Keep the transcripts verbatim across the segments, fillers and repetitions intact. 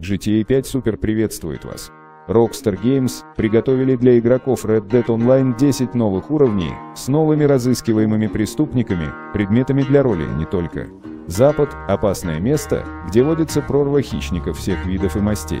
джи ти эй пять Super приветствует вас. Rockstar Games приготовили для игроков Red Dead Online десять новых уровней, с новыми разыскиваемыми преступниками, предметами для роли и не только. Запад – опасное место, где водится прорва хищников всех видов и мастей.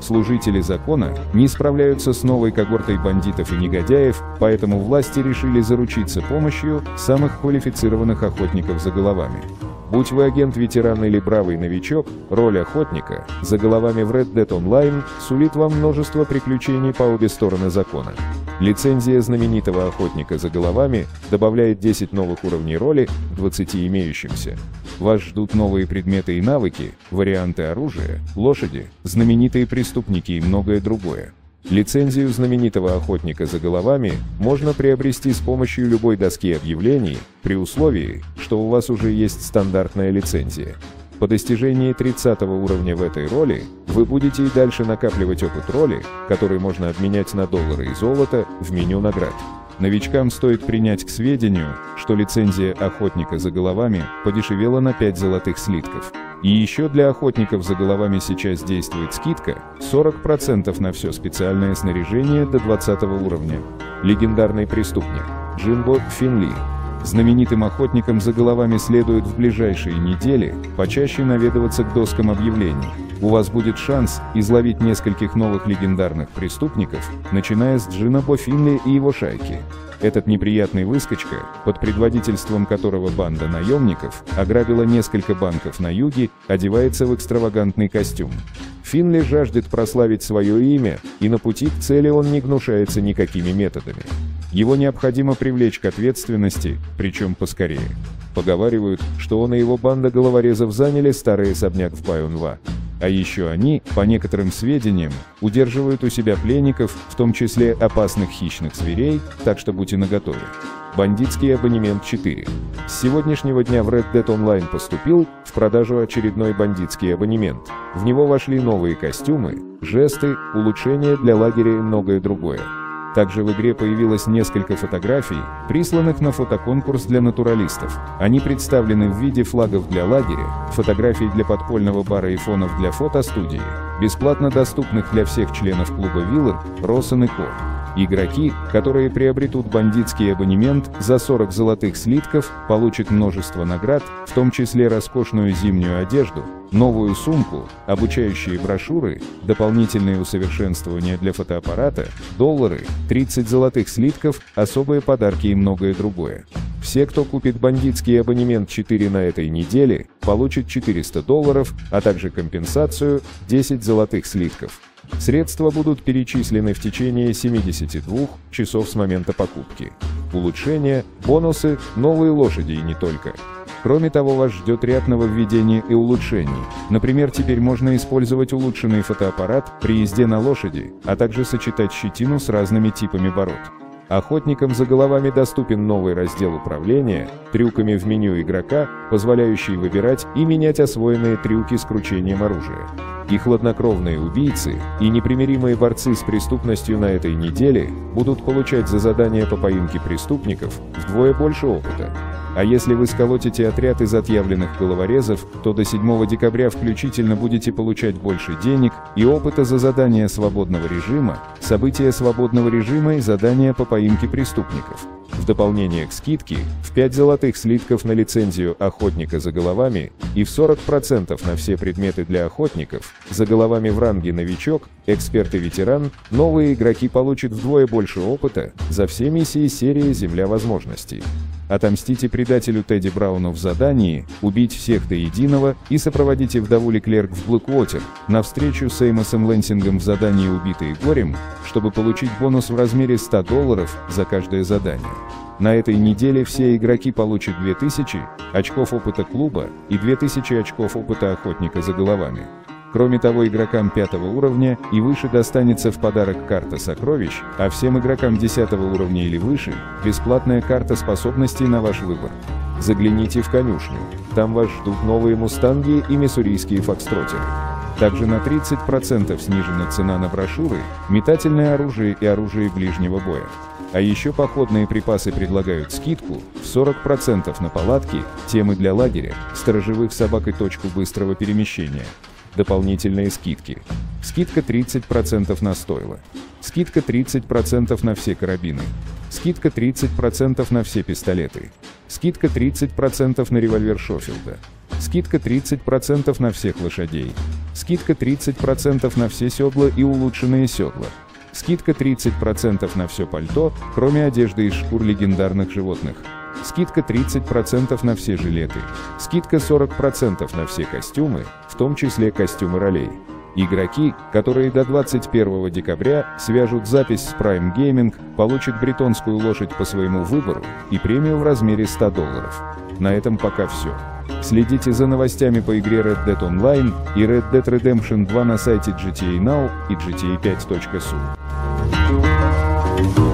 Служители закона не справляются с новой когортой бандитов и негодяев, поэтому власти решили заручиться помощью самых квалифицированных охотников за головами. Будь вы агент-ветеран или бравый новичок, роль охотника за головами в Red Dead Online сулит вам множество приключений по обе стороны закона. Лицензия знаменитого охотника за головами добавляет десять новых уровней роли к двадцати имеющимся. Вас ждут новые предметы и навыки, варианты оружия, лошади, знаменитые преступники и многое другое. Лицензию знаменитого охотника за головами можно приобрести с помощью любой доски объявлений, при условии, что у вас уже есть стандартная лицензия. По достижении тридцатого уровня в этой роли, вы будете и дальше накапливать опыт роли, который можно обменять на доллары и золото в меню наград. Новичкам стоит принять к сведению, что лицензия охотника за головами подешевела на пять золотых слитков. И еще для охотников за головами сейчас действует скидка сорок процентов на все специальное снаряжение до двадцатого уровня. Легендарный преступник Джимбо Финли. Знаменитым охотникам за головами следует в ближайшие недели почаще наведываться к доскам объявлений. У вас будет шанс изловить нескольких новых легендарных преступников, начиная с Джина по Финли и его шайки. Этот неприятный выскочка, под предводительством которого банда наемников ограбила несколько банков на юге, одевается в экстравагантный костюм. Финли жаждет прославить свое имя, и на пути к цели он не гнушается никакими методами. Его необходимо привлечь к ответственности, причем поскорее. Поговаривают, что он и его банда головорезов заняли старый особняк в Пайон-Ва. А еще они, по некоторым сведениям, удерживают у себя пленников, в том числе опасных хищных зверей, так что будьте наготове. Бандитский абонемент четыре. С сегодняшнего дня в Red Dead Online поступил в продажу очередной бандитский абонемент. В него вошли новые костюмы, жесты, улучшения для лагеря и многое другое. Также в игре появилось несколько фотографий, присланных на фотоконкурс для натуралистов. Они представлены в виде флагов для лагеря, фотографий для подпольного бара и фонов для фотостудии, бесплатно доступных для всех членов клуба Вилла, Росен и Кор. Игроки, которые приобретут бандитский абонемент за сорок золотых слитков, получат множество наград, в том числе роскошную зимнюю одежду, новую сумку, обучающие брошюры, дополнительные усовершенствования для фотоаппарата, доллары, тридцать золотых слитков, особые подарки и многое другое. Все, кто купит бандитский абонемент четыре на этой неделе, получат четыреста долларов, а также компенсацию десять золотых слитков. Средства будут перечислены в течение семидесяти двух часов с момента покупки. Улучшения, бонусы, новые лошади и не только. Кроме того, вас ждет ряд нововведений и улучшений. Например, теперь можно использовать улучшенный фотоаппарат при езде на лошади, а также сочетать щетину с разными типами бород. Охотникам за головами доступен новый раздел управления трюками в меню игрока, позволяющий выбирать и менять освоенные трюки с кручением оружия. И хладнокровные убийцы, и непримиримые борцы с преступностью на этой неделе будут получать за задания по поимке преступников вдвое больше опыта. А если вы сколотите отряд из отъявленных головорезов, то до седьмого декабря включительно будете получать больше денег и опыта за задания свободного режима, события свободного режима и задания по поимке преступников. В дополнение к скидке в пять золотых слитков на лицензию охотника за головами и в сорок процентов на все предметы для охотников за головами в ранге новичок, эксперт и ветеран, новые игроки получат вдвое больше опыта за все миссии серии «Земля возможностей». Отомстите предателю Тедди Брауну в задании «Убить всех до единого» и сопроводите вдову Леклерк в Блэквотер на встречу с Эймосом Лэнсингом в задании «Убитые горем», чтобы получить бонус в размере ста долларов за каждое задание. На этой неделе все игроки получат две тысячи очков опыта клуба и две тысячи очков опыта охотника за головами. Кроме того, игрокам пятого уровня и выше достанется в подарок карта сокровищ, а всем игрокам десятого уровня или выше – бесплатная карта способностей на ваш выбор. Загляните в конюшню, там вас ждут новые мустанги и миссурийские фокстротеры. Также на тридцать процентов снижена цена на брошюры, метательное оружие и оружие ближнего боя. А еще походные припасы предлагают скидку в сорок процентов на палатки, темы для лагеря, сторожевых собак и точку быстрого перемещения. Дополнительные скидки. Скидка тридцать процентов на стойло. Скидка тридцать процентов на все карабины. Скидка тридцать процентов на все пистолеты. Скидка тридцать процентов на револьвер Шофилда. Скидка тридцать процентов на всех лошадей. Скидка тридцать процентов на все седла и улучшенные седла. Скидка тридцать процентов на все пальто, кроме одежды из шкур легендарных животных. Скидка тридцать процентов на все жилеты. Скидка сорок процентов на все костюмы, в том числе костюмы ролей. Игроки, которые до двадцать первого декабря свяжут запись с Prime Gaming, получат бретонскую лошадь по своему выбору и премию в размере ста долларов. На этом пока все. Следите за новостями по игре Red Dead Online и Red Dead Redemption два на сайте джи ти эй Now и джи ти эй пять точка эс ю.